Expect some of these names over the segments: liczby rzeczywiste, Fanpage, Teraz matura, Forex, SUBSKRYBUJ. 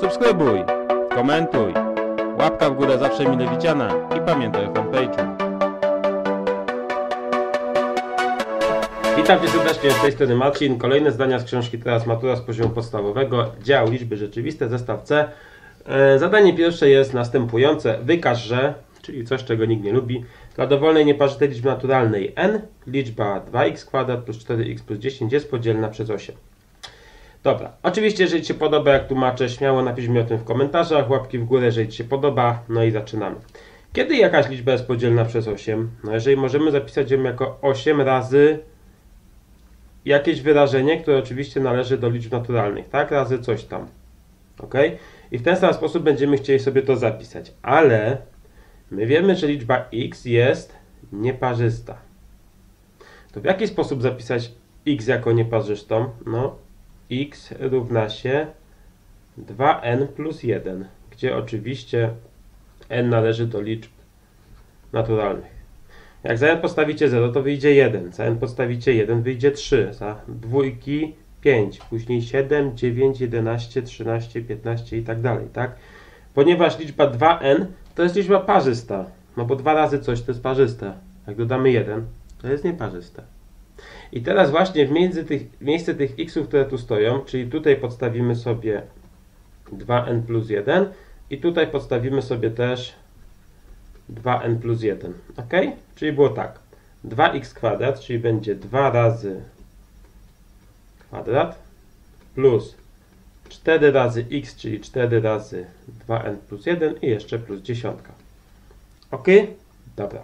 Subskrybuj, komentuj, łapka w górę zawsze mile widziana i pamiętaj o fanpage'u. Witam Cię serdecznie, z tej strony Marcin. Kolejne zdania z książki Teraz matura z poziomu podstawowego, dział liczby rzeczywiste, zestaw C. Zadanie pierwsze jest następujące. Wykaż, że, czyli coś, czego nikt nie lubi, dla dowolnej nieparzytej liczby naturalnej n liczba 2x² plus 4x plus 10 jest podzielna przez 8. Dobra, oczywiście jeżeli Ci się podoba, jak tłumaczę, śmiało napisz mi o tym w komentarzach, łapki w górę, jeżeli Ci się podoba, no i zaczynamy. Kiedy jakaś liczba jest podzielna przez 8? No jeżeli możemy zapisać ją jako 8 razy jakieś wyrażenie, które oczywiście należy do liczb naturalnych, tak? Razy coś tam. Ok? I w ten sam sposób będziemy chcieli sobie to zapisać, ale my wiemy, że liczba x jest nieparzysta. To w jaki sposób zapisać x jako nieparzystą? No, x równa się 2n plus 1, gdzie oczywiście n należy do liczb naturalnych. Jak za n postawicie 0, to wyjdzie 1, za n postawicie 1 wyjdzie 3, za dwójki 5, później 7, 9, 11, 13, 15 i tak dalej, tak? Ponieważ liczba 2n to jest liczba parzysta, no bo 2 razy coś to jest parzyste. Jak dodamy 1, to jest nieparzyste. I teraz właśnie w miejsce tych xów, które tu stoją, czyli tutaj podstawimy sobie 2n plus 1 i tutaj podstawimy sobie też 2n plus 1, ok? Czyli było tak, 2x², czyli będzie 2 razy kwadrat plus 4 razy x, czyli 4 razy 2n plus 1 i jeszcze plus 10. Ok? Dobra.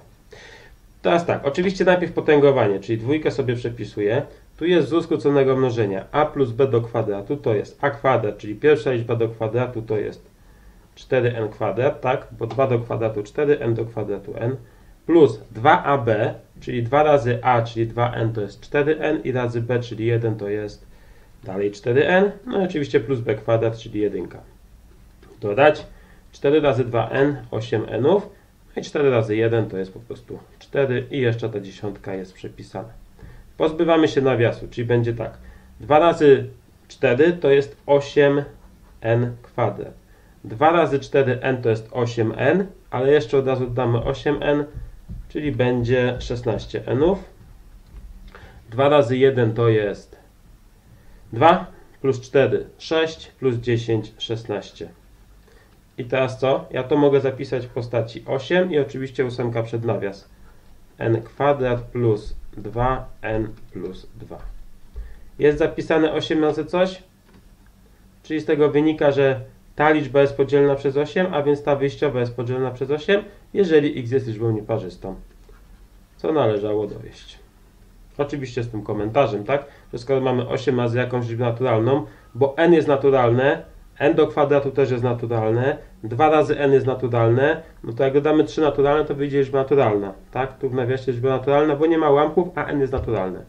Teraz tak, oczywiście najpierw potęgowanie, czyli dwójkę sobie przepisuję. Tu jest z uskróconego mnożenia a plus b do kwadratu to jest a kwadrat, czyli pierwsza liczba do kwadratu to jest 4n kwadrat, tak? Bo 2 do kwadratu 4, n do kwadratu n plus 2ab, czyli 2 razy a, czyli 2n to jest 4n i razy b, czyli 1 to jest dalej 4n, no i oczywiście plus b kwadrat, czyli 1. Dodać 4 razy 2n, 8nów, no i 4 razy 1 to jest po prostu 4 i jeszcze ta 10 jest przepisana. Pozbywamy się nawiasu, czyli będzie tak, 2 razy 4 to jest 8n kwadrat. 2 razy 4n to jest 8n, ale jeszcze od razu dodamy 8n, czyli będzie 16nów. 2 razy 1 to jest 2 plus 4, 6 plus 10, 16. I teraz co? Ja to mogę zapisać w postaci 8 i oczywiście 8 przed nawias. n kwadrat plus 2n plus 2. Jest zapisane 8 razy coś? Czyli z tego wynika, że ta liczba jest podzielna przez 8, a więc ta wyjściowa jest podzielna przez 8, jeżeli x jest liczbą nieparzystą. Co należało dowieść. Oczywiście z tym komentarzem, tak? Że skoro mamy 8 razy jakąś liczbę naturalną, bo n jest naturalne, n do kwadratu też jest naturalne, 2 razy n jest naturalne, no to jak dodamy 3 naturalne, to wyjdzie liczba naturalna, tak? Tu w nawiasie liczba naturalna, bo nie ma ułamków, a n jest naturalne.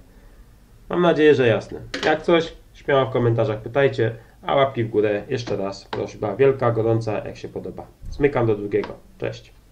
Mam nadzieję, że jasne. Jak coś, śmiało w komentarzach pytajcie, a łapki w górę jeszcze raz, prośba wielka, gorąca, jak się podoba. Zmykam do drugiego. Cześć.